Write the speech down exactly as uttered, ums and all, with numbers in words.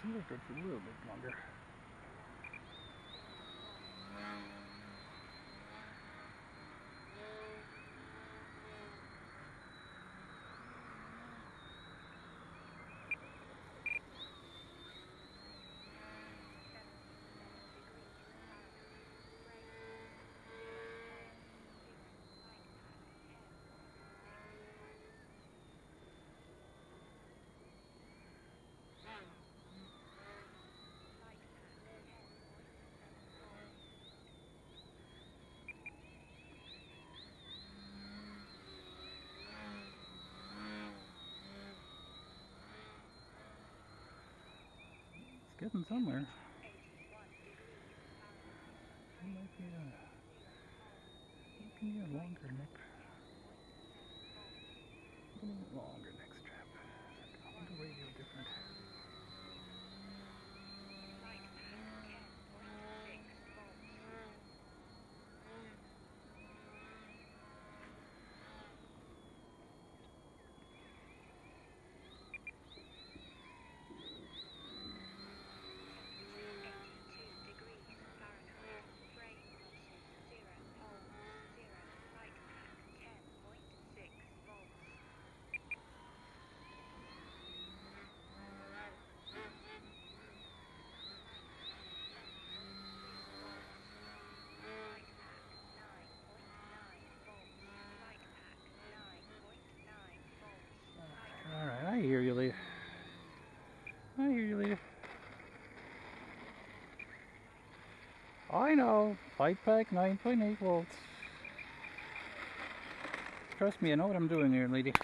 sealed it for a little bit longer. Getting somewhere. It might be a, it can be a longer nip. A little bit longer next trip. I want the radio different. I hear you later. I hear you later. I know. Light pack nine point eight volts. Trust me, I know what I'm doing here, lady.